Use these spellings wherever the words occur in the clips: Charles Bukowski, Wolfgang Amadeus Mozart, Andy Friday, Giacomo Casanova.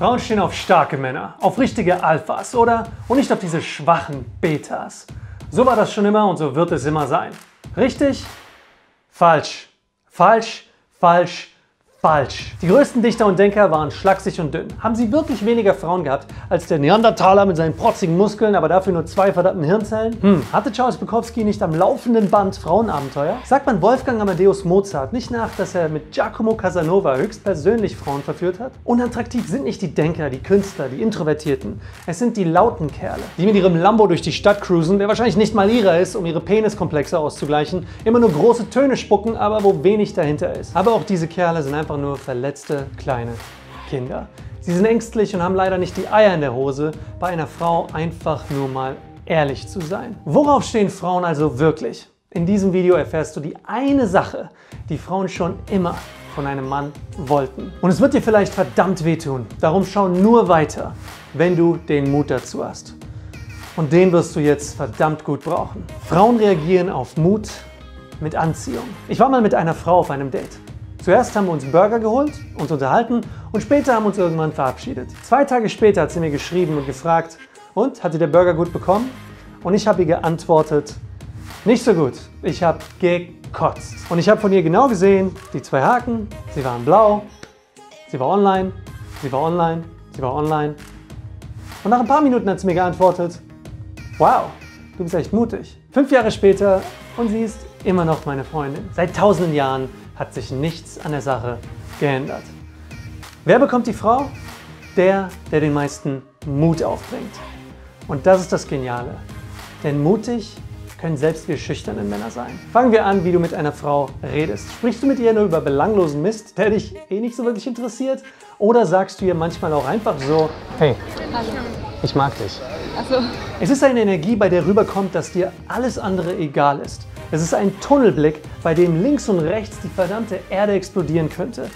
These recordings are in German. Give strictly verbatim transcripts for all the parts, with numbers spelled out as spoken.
Frauen stehen auf starke Männer, auf richtige Alphas, oder? Und nicht auf diese schwachen Betas. So war das schon immer und so wird es immer sein. Richtig? Falsch. Falsch, falsch, falsch. Die größten Dichter und Denker waren schlaksig und dünn. Haben sie wirklich weniger Frauen gehabt als der Neandertaler mit seinen protzigen Muskeln, aber dafür nur zwei verdammten Hirnzellen? Hm, hatte Charles Bukowski nicht am laufenden Band Frauenabenteuer? Sagt man Wolfgang Amadeus Mozart nicht nach, dass er mit Giacomo Casanova höchstpersönlich Frauen verführt hat? Unattraktiv sind nicht die Denker, die Künstler, die Introvertierten. Es sind die lauten Kerle, die mit ihrem Lambo durch die Stadt cruisen, der wahrscheinlich nicht mal ihrer ist, um ihre Peniskomplexe auszugleichen, immer nur große Töne spucken, aber wo wenig dahinter ist. Aber auch diese Kerle sind einfach nur verletzte kleine Kinder. Sie sind ängstlich und haben leider nicht die Eier in der Hose, bei einer Frau einfach nur mal ehrlich zu sein. Worauf stehen Frauen also wirklich? In diesem Video erfährst du die eine Sache, die Frauen schon immer von einem Mann wollten. Und es wird dir vielleicht verdammt wehtun. Darum schau nur weiter, wenn du den Mut dazu hast. Und den wirst du jetzt verdammt gut brauchen. Frauen reagieren auf Mut mit Anziehung. Ich war mal mit einer Frau auf einem Date. Zuerst haben wir uns Burger geholt, uns unterhalten und später haben uns irgendwann verabschiedet. Zwei Tage später hat sie mir geschrieben und gefragt, und, hat dir der Burger gut bekommen? Und ich habe ihr geantwortet, nicht so gut, ich habe gekotzt. Und ich habe von ihr genau gesehen, die zwei Haken, sie waren blau, sie war online, sie war online, sie war online. Und nach ein paar Minuten hat sie mir geantwortet, wow, du bist echt mutig. Fünf Jahre später und sie ist immer noch meine Freundin. Seit tausenden Jahren hat sich nichts an der Sache geändert. Wer bekommt die Frau? Der, der den meisten Mut aufbringt. Und das ist das Geniale. Denn mutig können selbst wir schüchternen Männer sein. Fangen wir an, wie du mit einer Frau redest. Sprichst du mit ihr nur über belanglosen Mist, der dich eh nicht so wirklich interessiert? Oder sagst du ihr manchmal auch einfach so, hey, hallo, ich mag dich. Ach so. Es ist eine Energie, bei der rüberkommt, dass dir alles andere egal ist. Es ist ein Tunnelblick, bei dem links und rechts die verdammte Erde explodieren könnte.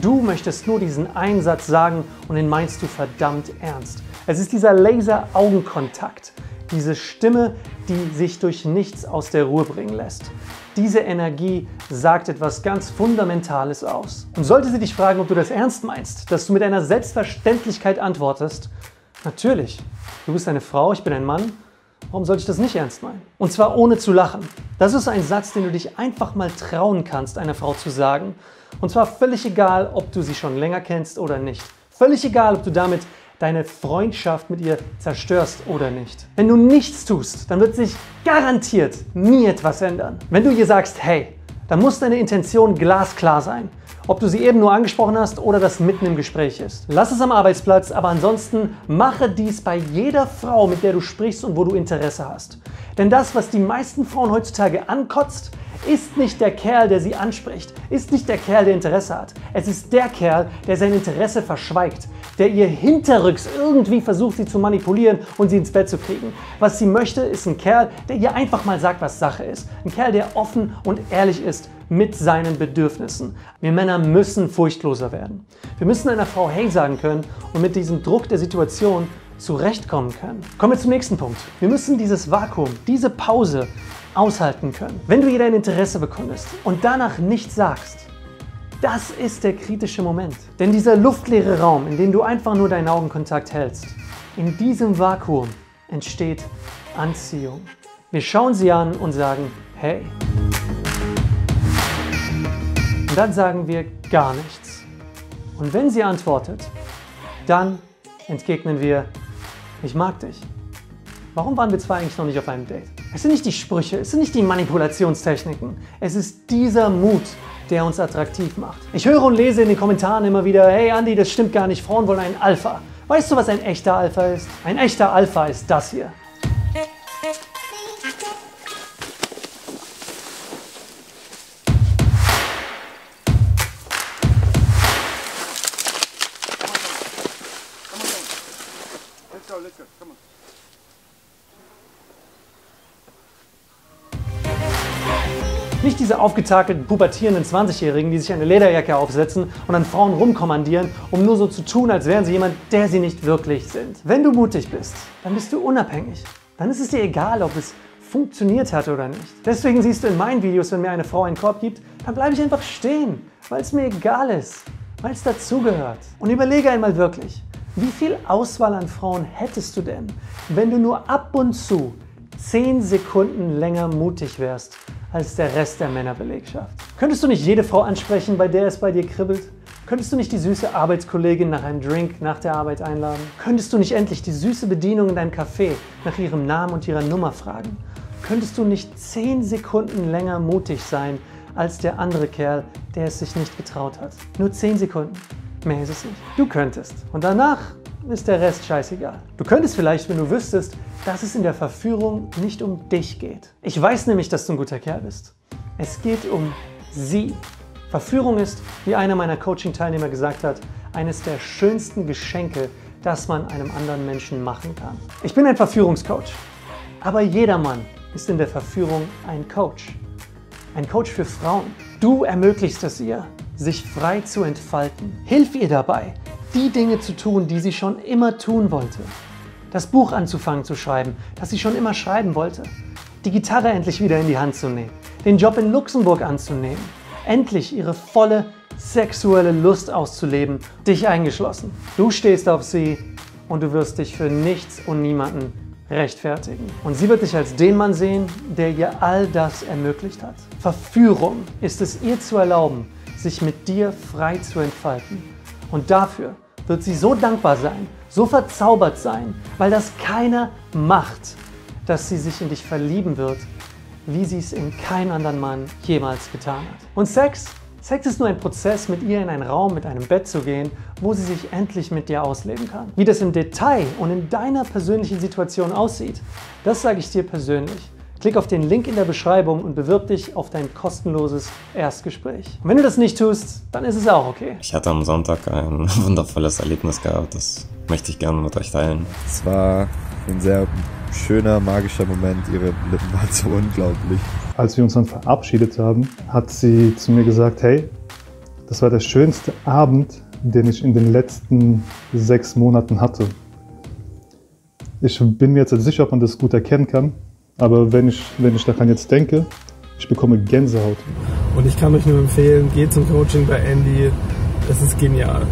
Du möchtest nur diesen einen Satz sagen und den meinst du verdammt ernst. Es ist dieser Laser-Augenkontakt, diese Stimme, die sich durch nichts aus der Ruhe bringen lässt. Diese Energie sagt etwas ganz Fundamentales aus. Und sollte sie dich fragen, ob du das ernst meinst, dass du mit einer Selbstverständlichkeit antwortest, natürlich, du bist eine Frau, ich bin ein Mann, warum sollte ich das nicht ernst meinen? Und zwar ohne zu lachen. Das ist ein Satz, den du dich einfach mal trauen kannst, einer Frau zu sagen. Und zwar völlig egal, ob du sie schon länger kennst oder nicht. Völlig egal, ob du damit deine Freundschaft mit ihr zerstörst oder nicht. Wenn du nichts tust, dann wird sich garantiert nie etwas ändern. Wenn du ihr sagst, hey, dann muss deine Intention glasklar sein. Ob du sie eben nur angesprochen hast oder das mitten im Gespräch ist. Lass es am Arbeitsplatz, aber ansonsten mache dies bei jeder Frau, mit der du sprichst und wo du Interesse hast. Denn das, was die meisten Frauen heutzutage ankotzt, ist nicht der Kerl, der sie anspricht, ist nicht der Kerl, der Interesse hat. Es ist der Kerl, der sein Interesse verschweigt, der ihr hinterrücks irgendwie versucht, sie zu manipulieren und sie ins Bett zu kriegen. Was sie möchte, ist ein Kerl, der ihr einfach mal sagt, was Sache ist. Ein Kerl, der offen und ehrlich ist mit seinen Bedürfnissen. Wir Männer müssen furchtloser werden. Wir müssen einer Frau Hey sagen können und mit diesem Druck der Situation zurechtkommen können. Kommen wir zum nächsten Punkt. Wir müssen dieses Vakuum, diese Pause aushalten können. Wenn du ihr dein Interesse bekundest und danach nichts sagst, das ist der kritische Moment. Denn dieser luftleere Raum, in dem du einfach nur deinen Augenkontakt hältst, in diesem Vakuum entsteht Anziehung. Wir schauen sie an und sagen, hey. Und dann sagen wir gar nichts. Und wenn sie antwortet, dann entgegnen wir, ich mag dich. Warum waren wir zwei eigentlich noch nicht auf einem Date? Es sind nicht die Sprüche, es sind nicht die Manipulationstechniken. Es ist dieser Mut, der uns attraktiv macht. Ich höre und lese in den Kommentaren immer wieder, hey Andy, das stimmt gar nicht, Frauen wollen einen Alpha. Weißt du, was ein echter Alpha ist? Ein echter Alpha ist das hier. Nicht diese aufgetakelten, pubertierenden zwanzigjährigen, die sich eine Lederjacke aufsetzen und an Frauen rumkommandieren, um nur so zu tun, als wären sie jemand, der sie nicht wirklich sind. Wenn du mutig bist, dann bist du unabhängig. Dann ist es dir egal, ob es funktioniert hat oder nicht. Deswegen siehst du in meinen Videos, wenn mir eine Frau einen Korb gibt, dann bleibe ich einfach stehen, weil es mir egal ist, weil es dazugehört. Und überlege einmal wirklich, Wie viel Auswahl an Frauen hättest du denn, wenn du nur ab und zu zehn Sekunden länger mutig wärst als der Rest der Männerbelegschaft? Könntest du nicht jede Frau ansprechen, bei der es bei dir kribbelt? Könntest du nicht die süße Arbeitskollegin nach einem Drink nach der Arbeit einladen? Könntest du nicht endlich die süße Bedienung in deinem Café nach ihrem Namen und ihrer Nummer fragen? Könntest du nicht zehn Sekunden länger mutig sein als der andere Kerl, der es sich nicht getraut hat? Nur zehn Sekunden. Mehr ist es nicht. Du könntest. Und danach ist der Rest scheißegal. Du könntest vielleicht, wenn du wüsstest, dass es in der Verführung nicht um dich geht. Ich weiß nämlich, dass du ein guter Kerl bist. Es geht um sie. Verführung ist, wie einer meiner Coaching-Teilnehmer gesagt hat, eines der schönsten Geschenke, das man einem anderen Menschen machen kann. Ich bin ein Verführungscoach. Aber jedermann ist in der Verführung ein Coach. Ein Coach für Frauen. Du ermöglichst es ihr, sich frei zu entfalten. Hilf ihr dabei, die Dinge zu tun, die sie schon immer tun wollte. Das Buch anzufangen zu schreiben, das sie schon immer schreiben wollte. Die Gitarre endlich wieder in die Hand zu nehmen. Den Job in Luxemburg anzunehmen. Endlich ihre volle sexuelle Lust auszuleben. Dich eingeschlossen. Du stehst auf sie und du wirst dich für nichts und niemanden rechtfertigen. Und sie wird dich als den Mann sehen, der ihr all das ermöglicht hat. Verführung ist es, ihr zu erlauben, sich mit dir frei zu entfalten. Und dafür wird sie so dankbar sein, so verzaubert sein, weil das keiner macht, dass sie sich in dich verlieben wird, wie sie es in keinem anderen Mann jemals getan hat. Und Sex? Sex ist nur ein Prozess, mit ihr in einen Raum mit einem Bett zu gehen, wo sie sich endlich mit dir ausleben kann. Wie das im Detail und in deiner persönlichen Situation aussieht, das sage ich dir persönlich. Klick auf den Link in der Beschreibung und bewirb dich auf dein kostenloses Erstgespräch. Und wenn du das nicht tust, dann ist es auch okay. Ich hatte am Sonntag ein wundervolles Erlebnis gehabt, das möchte ich gerne mit euch teilen. Es war ein sehr schöner, magischer Moment, ihre Lippen waren so unglaublich. Als wir uns dann verabschiedet haben, hat sie zu mir gesagt, hey, das war der schönste Abend, den ich in den letzten sechs Monaten hatte. Ich bin mir jetzt nicht sicher, ob man das gut erkennen kann, aber wenn ich, wenn ich daran jetzt denke, ich bekomme Gänsehaut. Und ich kann euch nur empfehlen, geht zum Coaching bei Andy, das ist genial.